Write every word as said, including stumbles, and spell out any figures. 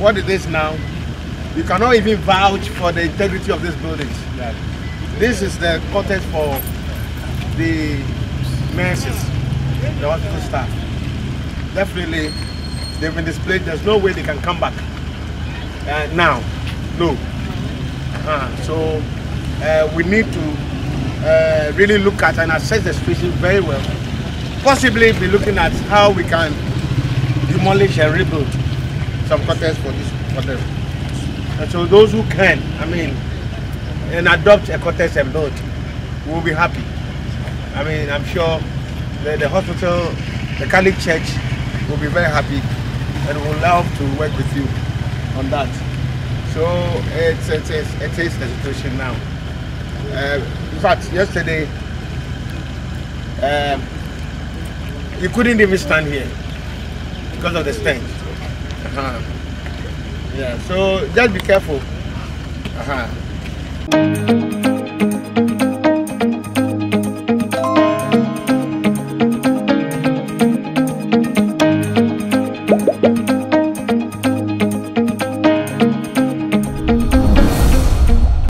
what it is now, you cannot even vouch for the integrity of these buildings. Yeah. This is the cottage for the nurses, the hospital staff. Definitely, they've been displaced. There's no way they can come back uh, now. No. Uh, so uh, we need to uh, really look at and assess the situation very well. Possibly be looking at how we can demolish and rebuild some cottages for this cottage. And so those who can, I mean, and adopt a cottage and build, will be happy. I mean, I'm sure the, the hospital, the Catholic Church will be very happy and will love to work with you on that. So it's, it, is, it is the situation now. Uh, in fact, yesterday, um, you couldn't even stand here because of the stench. Uh-huh. Yeah, so just be careful. Uh-huh.